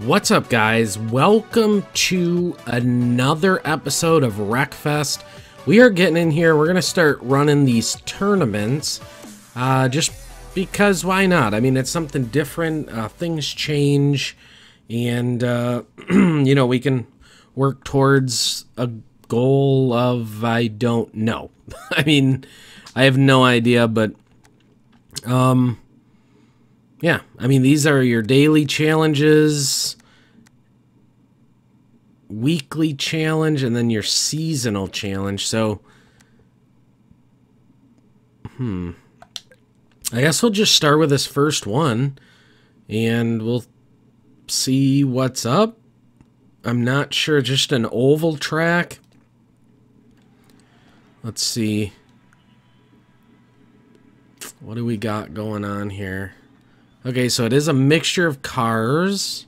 What's up, guys? Welcome to another episode of Wreckfest. We are getting in here. We're going to start running these tournaments just because why not? I mean, it's something different. Things change and, you know, we can work towards a goal of I don't know. I mean, I have no idea, but yeah, I mean, these are your daily challenges, weekly challenge, and then your seasonal challenge. So, I guess we'll just start with this first one, and we'll see what's up. I'm not sure, just an oval track. Let's see. What do we got going on here? Okay, so it is a mixture of cars.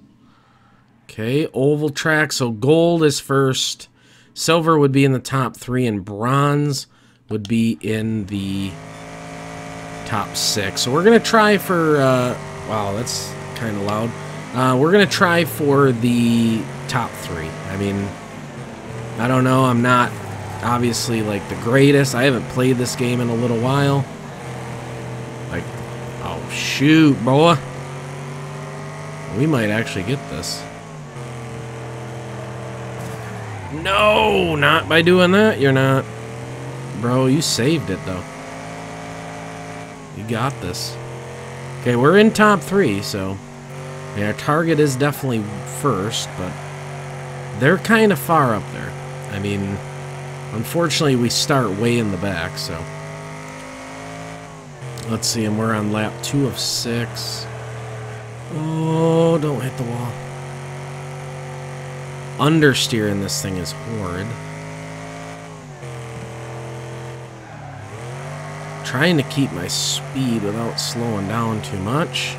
Okay, oval track. So gold is first. Silver would be in the top three, and bronze would be in the top six. So we're going to try for... wow, that's kind of loud. We're going to try for the top three. I mean, I don't know. I'm not, obviously, like, the greatest. I haven't played this game in a little while. Oh, shoot, boy. We might actually get this. No, not by doing that. You're not. Bro, you saved it, though. You got this. Okay, we're in top three, so... yeah, our target is definitely first, but... they're kind of far up there. I mean, unfortunately, we start way in the back, so... let's see, and we're on lap 2 of 6. Oh, don't hit the wall. Understeer in this thing is horrid. Trying to keep my speed without slowing down too much.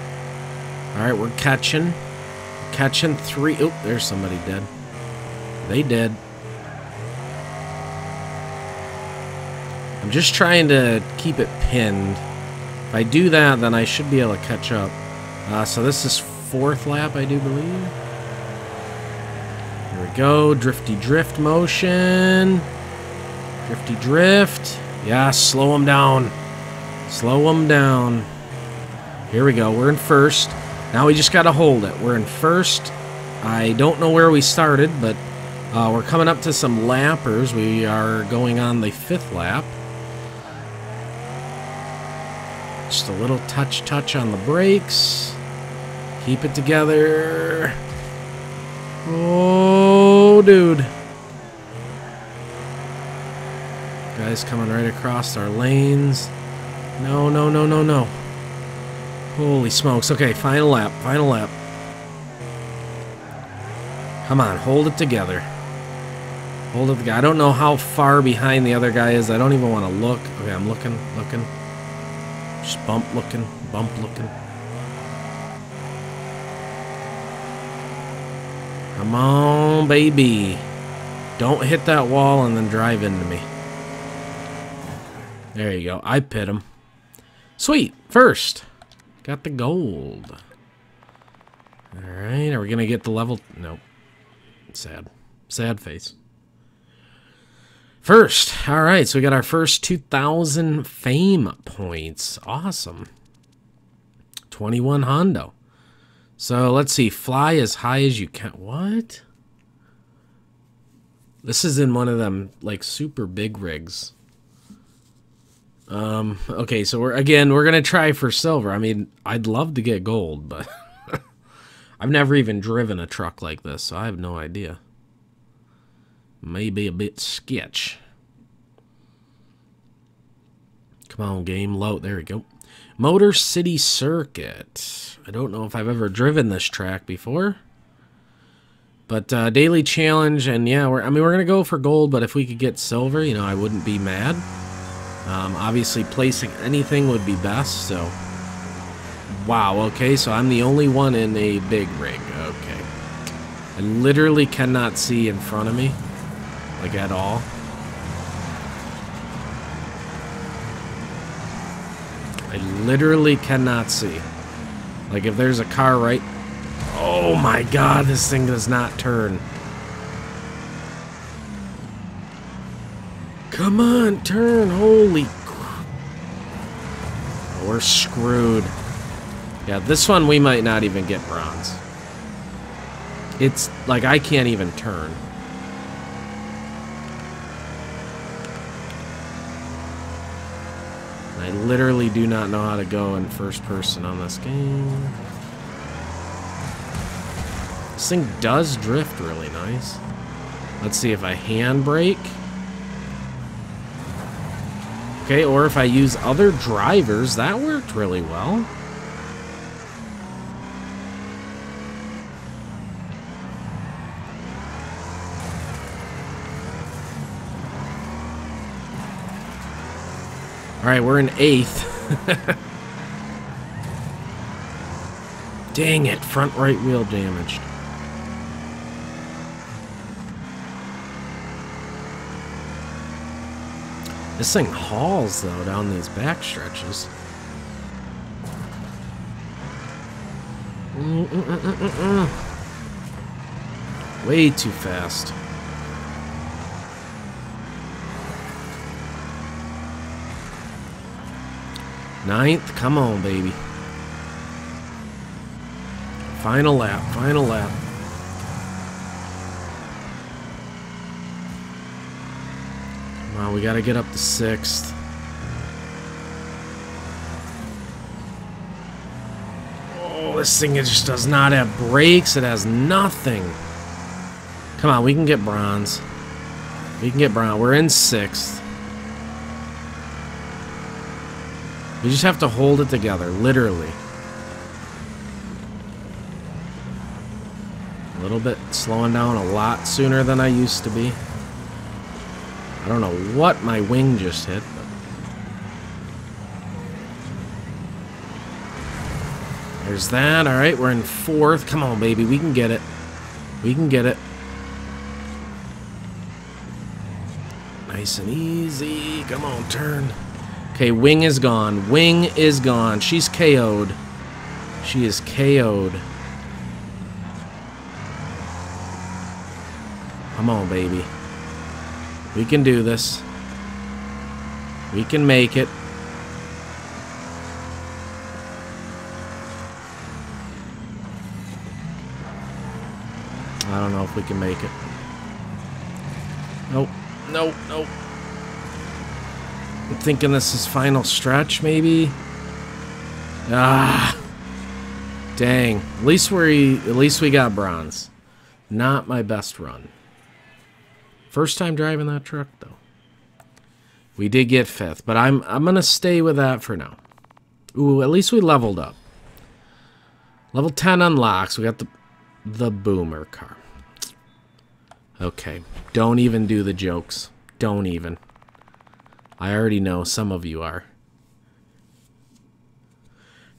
Alright, we're catching. We're catching three. Oh, there's somebody dead. They dead. I'm just trying to keep it pinned. If I do that, then I should be able to catch up. So this is 4th lap, I do believe. Here we go. Drifty drift motion. Drifty drift. Yeah, slow them down. Slow them down. Here we go. We're in first. Now we just got to hold it. We're in first. I don't know where we started, but we're coming up to some lappers. We are going on the 5th lap. Just a little touch on the brakes. Keep it together. Oh, dude. Guys coming right across our lanes. No, no, no, no, no. Holy smokes. Okay, final lap, final lap. Come on, hold it together. Hold it together. I don't know how far behind the other guy is. I don't even want to look. Okay, I'm looking. Just bump looking. Come on, baby. Don't hit that wall and then drive into me. There you go. I pit him. Sweet. First. Got the gold. Alright. Are we going to get the level? Nope. Sad. Sad face. First. All right, so we got our first 2,000 fame points. Awesome. 21 Hondo. So let's see. Fly as high as you can. What? This is in one of them, like, super big rigs. Okay, so we're going to try for silver. I mean, I'd love to get gold, but I've never even driven a truck like this, so I have no idea. Maybe a bit sketch. Come on, game low. There we go. Motor City Circuit. I don't know if I've ever driven this track before. But daily challenge, and yeah, we're going to go for gold, but if we could get silver, you know, I wouldn't be mad. Obviously, placing anything would be best, so... wow, okay, so I'm the only one in a big rig. Okay. I literally cannot see in front of me. Like, at all. I literally cannot see. Like, if there's a car right... Oh my god, this thing does not turn. Come on, turn. Holy crap. We're screwed. Yeah, this one we might not even get bronze. It's like I can't even turn. I literally do not know how to go in first person on this game. This thing does drift really nice. Let's see if I handbrake. Okay, or if I use other drivers, that worked really well. Alright, we're in 8th. Dang it, front right wheel damaged. This thing hauls, though, down these back stretches. Way too fast. Ninth, come on, baby. Final lap, final lap. Wow, we gotta get up to 6th. Oh, this thing just does not have brakes. It has nothing. Come on, we can get bronze. We can get bronze. We're in 6th. We just have to hold it together, literally. A little bit slowing down a lot sooner than I used to be. I don't know what my wing just hit, but... There's that. Alright, we're in 4th. Come on, baby. We can get it. We can get it. Nice and easy. Come on, turn. Okay, wing is gone. Wing is gone. She's KO'd. She is KO'd. Come on, baby. We can do this. We can make it. I don't know if we can make it. Nope. Nope. Nope. I'm thinking this is final stretch, maybe. Ah, dang. At least we got bronze. Not my best run. First time driving that truck, though. We did get 5th, but I'm gonna stay with that for now. Ooh, at least we leveled up. Level 10 unlocks. We got the boomer car. Okay, don't even do the jokes. Don't even. I already know some of you are.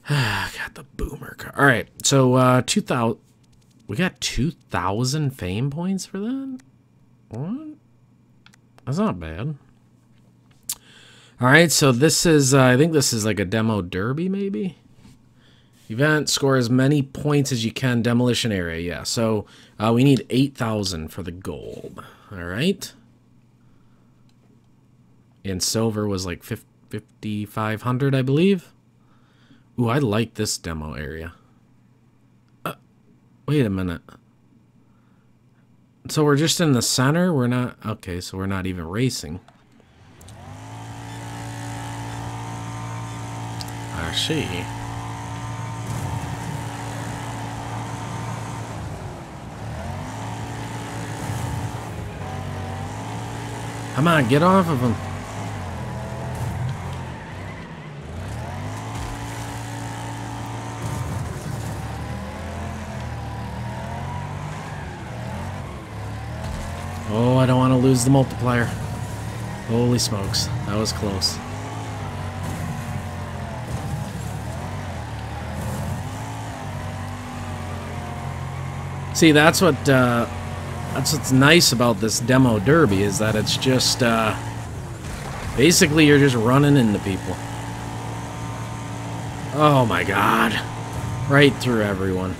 Got the boomer car. All right, so 2,000. We got 2,000 fame points for that. What? That's not bad. All right, so this is. I think this is like a demo derby, maybe. Event, score as many points as you can. Demolition area, yeah. So we need 8,000 for the gold. All right. And silver was like 5,500, I believe. Ooh, I like this demo area. Wait a minute. So we're just in the center? We're not... Okay, so we're not even racing. I see. Come on, get off of him. Oh, I don't want to lose the multiplier. Holy smokes, that was close. See, that's what's nice about this demo derby is that it's just basically you're just running into people. Oh my god, right through everyone.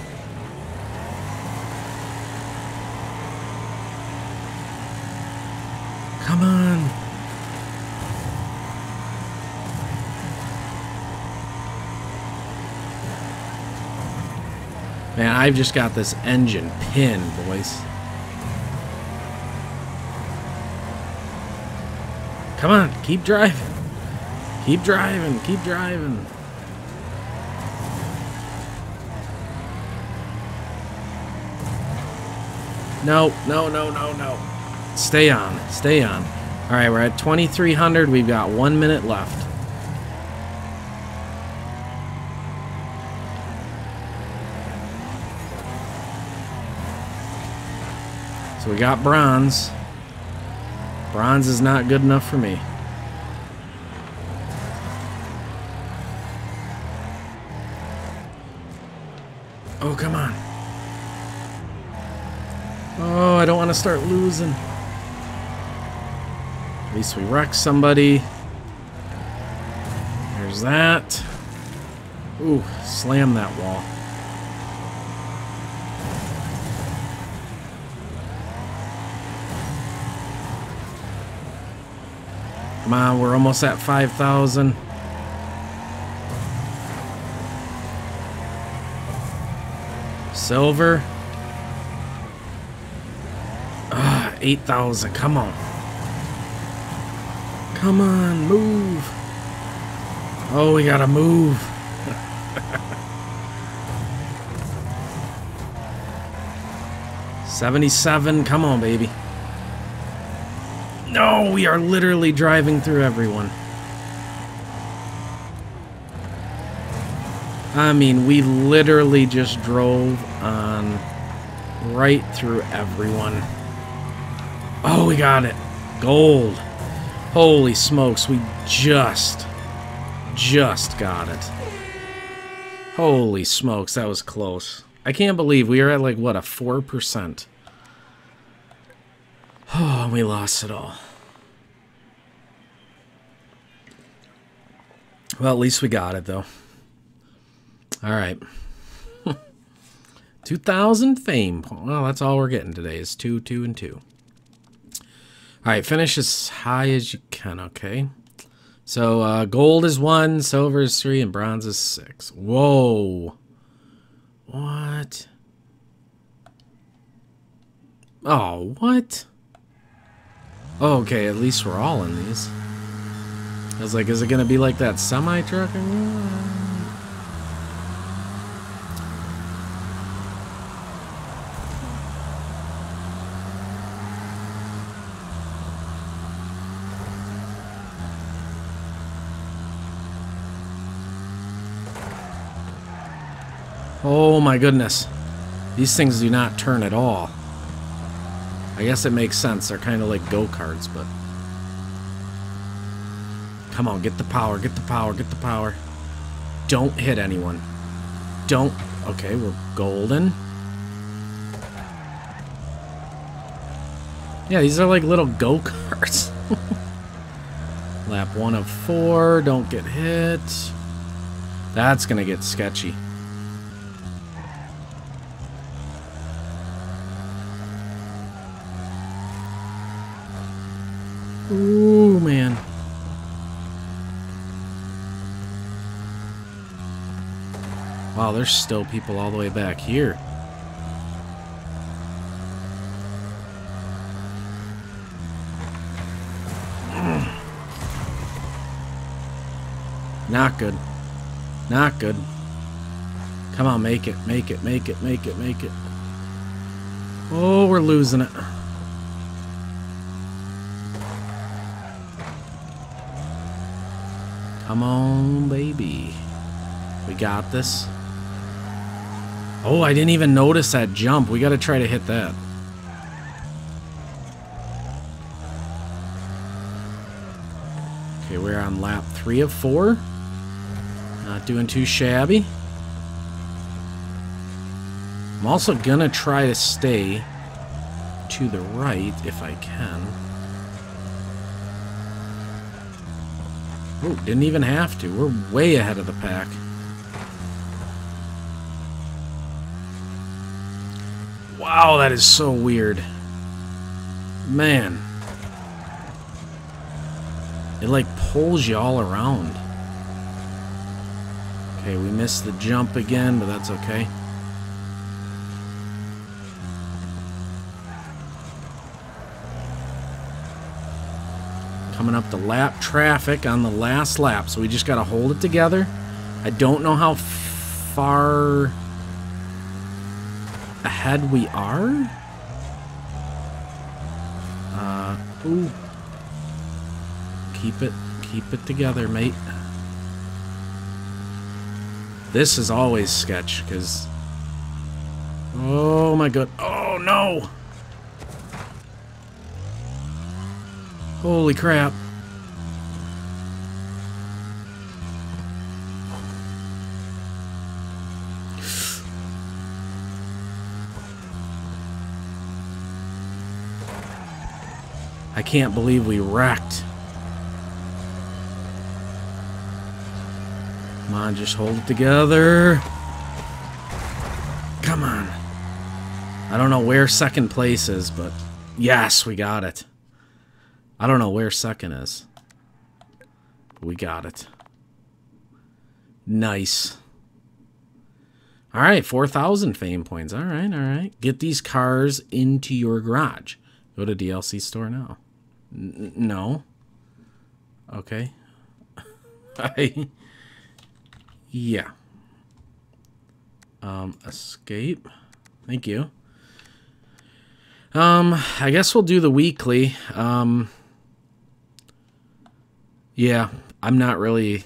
Man, I've just got this engine pinned, boys. Come on, keep driving. Keep driving, keep driving. No, no, no, no, no. Stay on, stay on. All right, we're at 2,300. We've got 1 minute left. So we got bronze. Bronze is not good enough for me. Oh, come on. Oh, I don't want to start losing. At least we wrecked somebody. There's that. Ooh, slam that wall. Come on, we're almost at 5,000. Silver. 8,000. Come on. Come on, move. Oh, we gotta move. $77. Come on, baby. No, we are literally driving through everyone. I mean, we literally just drove on right through everyone. Oh, we got it. Gold. Holy smokes, we just got it. Holy smokes, that was close. I can't believe we are at like, what, a 4%. Oh, we lost it all. Well, at least we got it, though. All right. 2,000 fame. Well, that's all we're getting today is 2, 2, and 2. Alright, finish as high as you can, okay? So, gold is 1, silver is 3, and bronze is 6. Whoa! What? Oh, what? Oh, okay, at least we're all in these. I was like, is it gonna be like that semi-truck? Oh my goodness. These things do not turn at all. I guess it makes sense. They're kind of like go-karts, but... Come on, get the power, get the power, get the power. Don't hit anyone. Don't... Okay, we're golden. Yeah, these are like little go-karts. Lap 1 of 4, don't get hit. That's gonna get sketchy. Ooh, man. Wow, there's still people all the way back here. Not good. Not good. Come on, make it, make it, make it, make it, make it. Oh, we're losing it. Come on, baby. We got this. Oh, I didn't even notice that jump. We got to try to hit that. Okay, we're on lap 3 of 4. Not doing too shabby. I'm also going to try to stay to the right if I can. Oh, didn't even have to. We're way ahead of the pack. Wow, that is so weird. Man. It like pulls you all around. Okay, we missed the jump again, but that's okay. Coming up to lap traffic on the last lap, so we just got to hold it together. I don't know how far ahead we are. Ooh. Keep it together, mate. This is always sketch, because... Oh my god. Oh no! Holy crap. I can't believe we wrecked. Come on, just hold it together. Come on. I don't know where second place is, but yes, we got it. I don't know where second is. We got it. Nice. All right, 4,000 fame points. All right, all right. Get these cars into your garage. Go to DLC store now. No. Okay. Yeah. Escape. Thank you. I guess we'll do the weekly. Yeah, I'm not really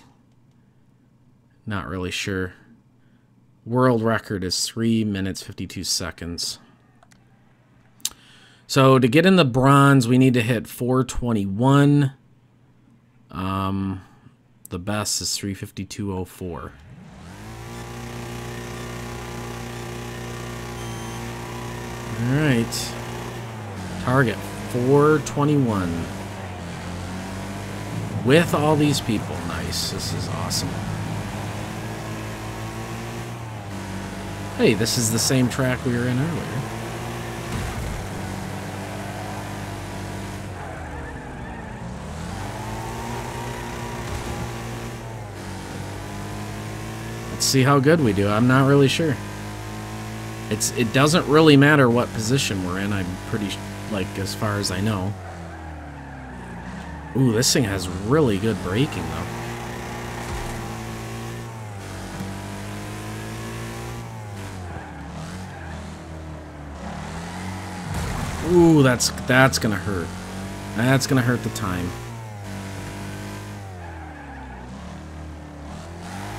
sure. World record is 3 minutes, 52 seconds. So to get in the bronze, we need to hit 4:21. The best is 3:52:04. All right. Target 4:21. With all these people. Nice. This is awesome. Hey, this is the same track we were in earlier. Let's see how good we do. I'm not really sure. It doesn't really matter what position we're in, I'm pretty, as far as I know. Ooh, this thing has really good braking, though. Ooh, that's gonna hurt. That's gonna hurt the time.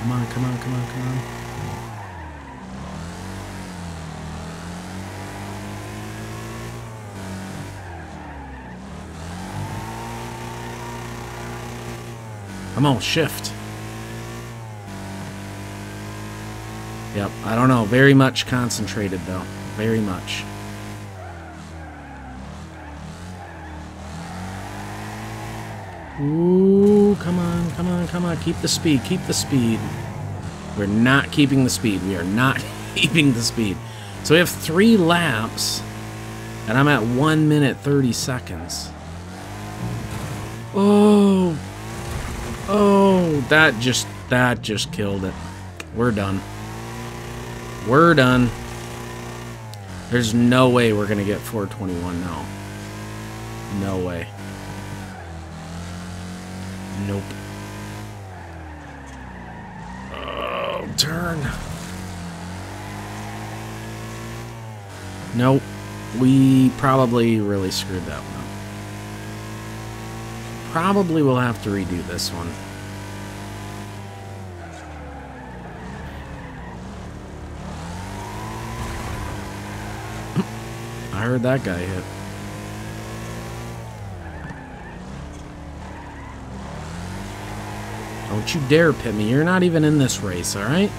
Come on, come on, come on, come on. I'm on shift. Yep, I don't know. Very much concentrated, though. Very much. Ooh, come on, come on, come on. Keep the speed, keep the speed. We're not keeping the speed. We are not keeping the speed. So we have 3 laps, and I'm at 1 minute 30 seconds. Oh... Oh, that just killed it. We're done. We're done. There's no way we're going to get 421 now. No way. Nope. Oh, turn. Nope. We probably really screwed that one. Probably will have to redo this one. I heard that guy hit. Don't you dare pit me. You're not even in this race, all right?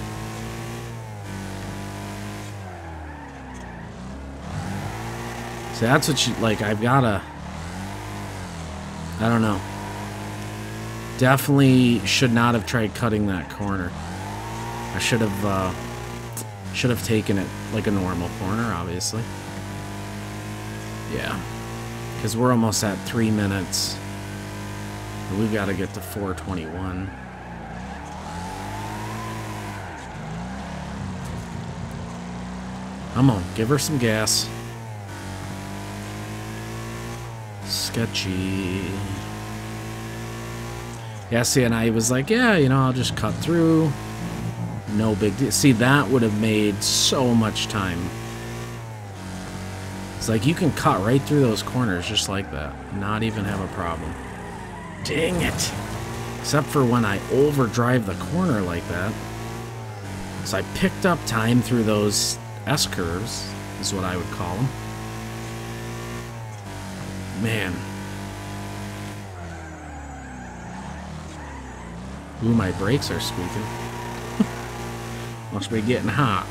See, that's what you... I've got to... I don't know. Definitely should not have tried cutting that corner. I should have taken it like a normal corner, obviously. Yeah. Because we're almost at 3 minutes. We've got to get to 4:21. Come on, give her some gas. Sketchy. Yassi and I was like, yeah, you know, I'll just cut through. No big deal. See, that would have made so much time. It's like you can cut right through those corners just like that. Not even have a problem. Dang it. Except for when I overdrive the corner like that. So I picked up time through those S-curves, is what I would call them. Man. Ooh, my brakes are squeaking. Must be getting hot.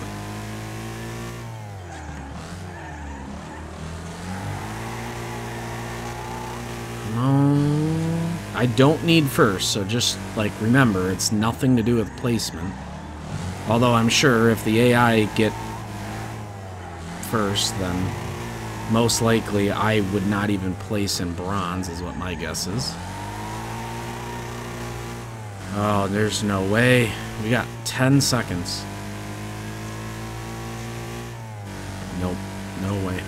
I don't need first, so just, like, remember, it's nothing to do with placement. Although I'm sure if the AI get first, then most likely I would not even place in bronze, is what my guess is. Oh, there's no way. We got 10 seconds. Nope, no way.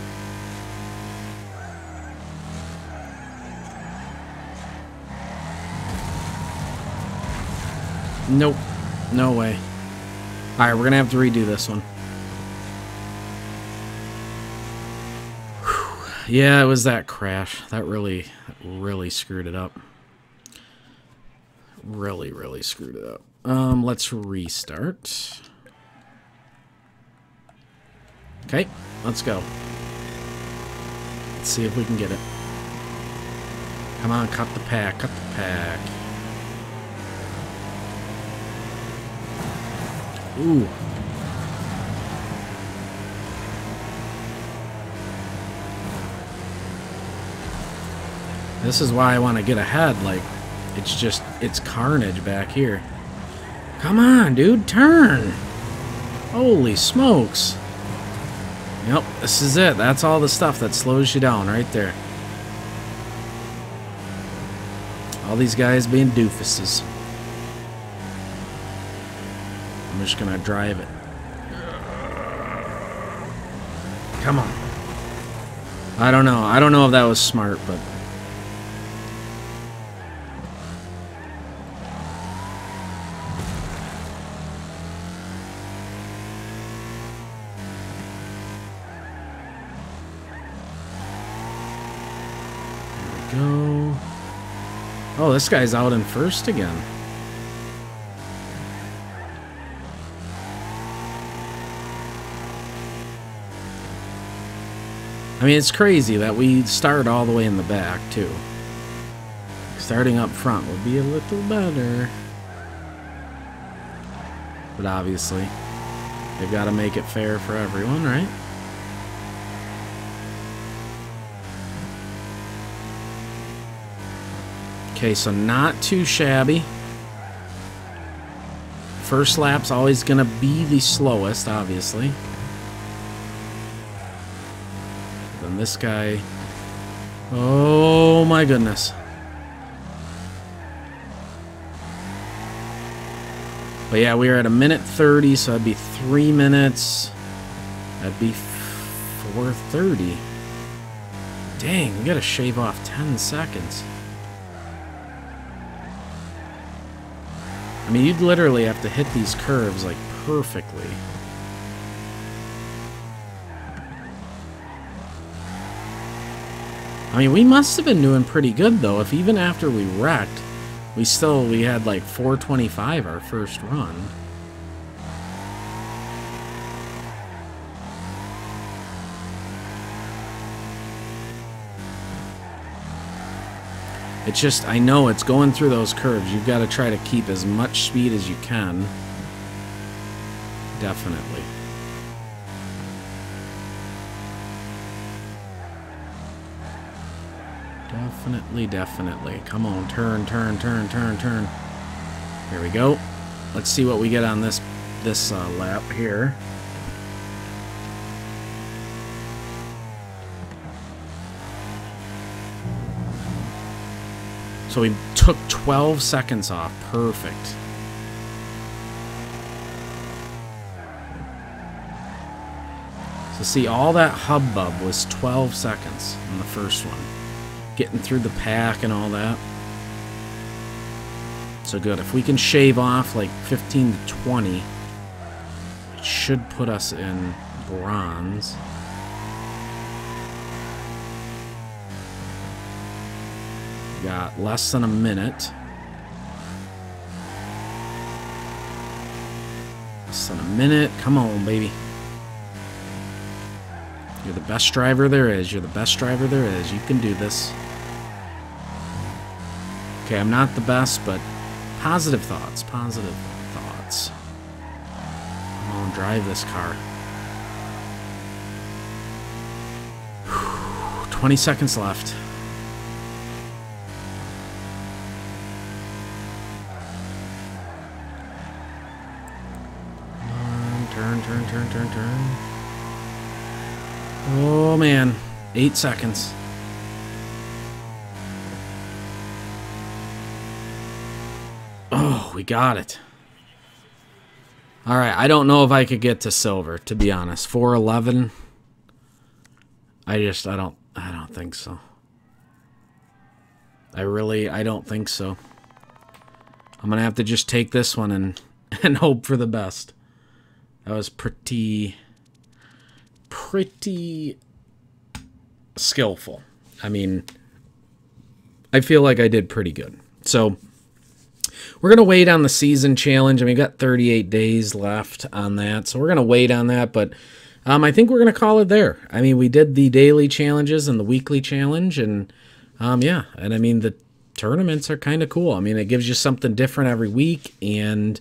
Nope, no way. All right, we're gonna have to redo this one. Whew. Yeah, it was that crash. That really screwed it up. Really screwed it up. Let's restart. Okay, let's go. Let's see if we can get it. Come on, cut the pack, cut the pack. Ooh. This is why I want to get ahead. Like, it's just, it's carnage back here. Come on, dude, turn. Holy smokes. Yep, this is it. That's all the stuff that slows you down right there. All these guys being doofuses. I'm just gonna drive it. Come on. I don't know. I don't know if that was smart, but there we go. Oh, this guy's out in first again. I mean, it's crazy that we start all the way in the back, too. Starting up front would be a little better. But obviously, they've got to make it fair for everyone, right? Okay, so not too shabby. First lap's always going to be the slowest, obviously. This guy, oh my goodness. But yeah, we are at a minute 30, so that'd be 3 minutes. That'd be 4:30. Dang, we gotta shave off 10 seconds. I mean, you'd literally have to hit these curves like perfectly. I mean, we must have been doing pretty good, though, if even after we wrecked, we had, like, 425 our first run. It's just, I know it's going through those curves. You've got to try to keep as much speed as you can. Definitely. Definitely. Come on, turn. Here we go. Let's see what we get on this lap here. So we took 12 seconds off. Perfect. So see, all that hubbub was 12 seconds in the first one. Getting through the pack and all that. so good. If we can shave off like 15 to 20, it should put us in bronze. Got less than a minute. Less than a minute. Come on, baby. You're the best driver there is. You're the best driver there is. You can do this. Okay, I'm not the best, but positive thoughts. Positive thoughts. Come on, drive this car. 20 seconds left. Turn. Oh man, 8 seconds. Oh, we got it. All right, I don't know if I could get to silver, to be honest. 411. I don't think so. I don't think so. I'm gonna have to just take this one and hope for the best. That was pretty skillful. I mean, I feel like I did pretty good. So we're going to wait on the season challenge. I mean, we've got 38 days left on that, so we're going to wait on that. But I think we're going to call it there. I mean, we did the daily challenges and the weekly challenge, and yeah. And I mean, the tournaments are kind of cool. I mean, it gives you something different every week, and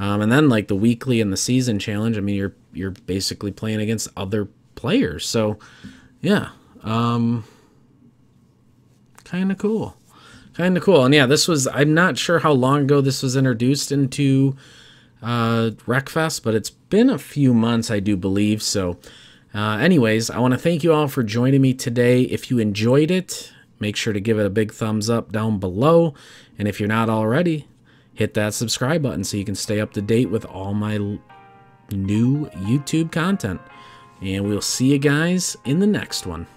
then like the weekly and the season challenge, I mean, you're basically playing against other players. So yeah, kind of cool, And yeah, this was, I'm not sure how long ago this was introduced into Wreckfest, but it's been a few months, I do believe. So anyways, I want to thank you all for joining me today. If you enjoyed it, make sure to give it a big thumbs up down below. And if you're not already, hit that subscribe button so you can stay up to date with all my new YouTube content. And we'll see you guys in the next one.